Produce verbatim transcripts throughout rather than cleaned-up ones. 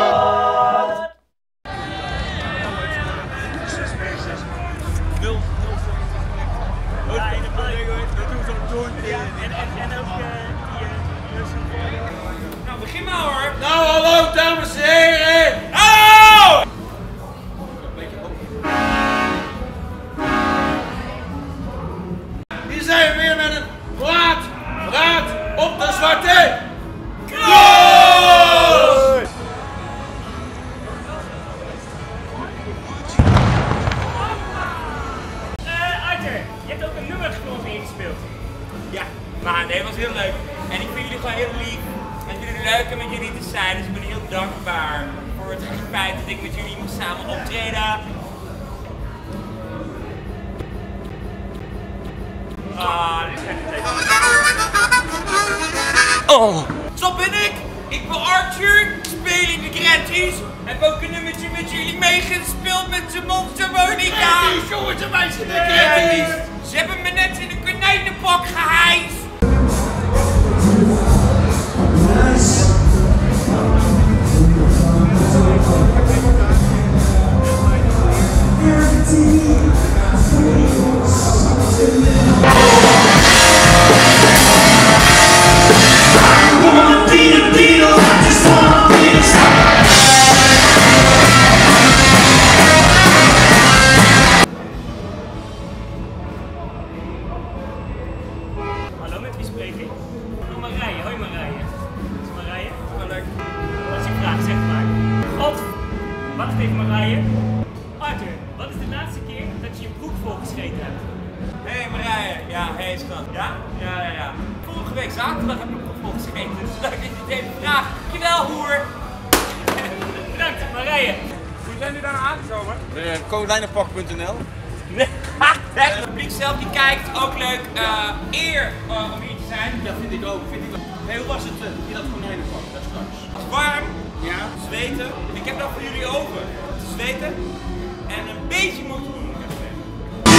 Zandvoort. Nou, begin maar hoor. Nou, hallo dames en heren. Hallo! Hier zijn we weer met een praat, praat op de Zwarte. Ja, maar nee, het was heel leuk. En ik vind jullie gewoon heel lief. En ik vind het leuk om met jullie te zijn, dus ik ben heel dankbaar voor het feit dat ik met jullie mocht samen optreden. Ah, dit zijn de tekenen. Oh! Zo ben ik! Ik ben Arthur, ik speel in de Gretzies. Heb ook een nummertje met jullie meegespeeld met de Monta Monica. Gretzies, jongens en meisjes, de Gretzies! Ze hebben me net in de konijnenpak gehijst! Wat tegen Marije? Arthur, wat is de laatste keer dat je je broek volgescheten hebt? Hé hey Marije, ja, hé hey schat. Ja? Ja, ja, ja. Vorige week zaterdag heb ik mijn broek volgescheten, dus leuk dat je het even vraagt. Dankjewel, hoer! Bedankt, Marije. Hoe zijn jullie daar nou aangekomen? Uh, konijnenpak punt n l. Nee, het publiek zelf die kijkt, ook leuk. Uh, eer uh, om hier te zijn. Dat vind ik ook, vind ik ook. Hey, hoe was het uh, in dat konijnenpak daar straks? Het was warm. Ja, zweten. Ik heb dat voor jullie over. Zweten en een beetje moet doen. Er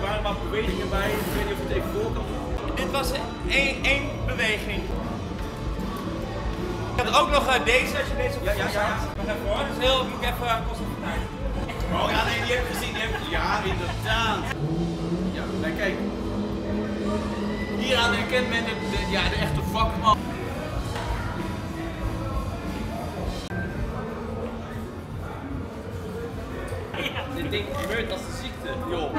waren wat bewegingen bij. Ik weet niet of het even voor kan. Dit was één beweging. Ik had ook nog deze, als je deze op de ja, ja, ja. Maar daarvoor, hoor. Dus heel, moet ik even uh, concentreren. Oh ja, nee, die heb ik gezien, die heb ik gezien. Ja, inderdaad. Ja, nou kijk. Hieraan herkent men de, de, ja, de echte vakman. Ja. Dit ding gebeurt als de ziekte, joh.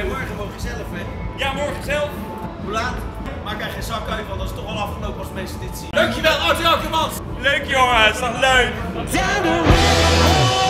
En morgen mogen zelf, hè? Ja, morgen zelf. Hoe laat? Maak er geen zak uit, want dat is toch al afgelopen als mensen dit zien. Dankjewel, Arthur Akkermans. Leuk jongens, dat is leuk.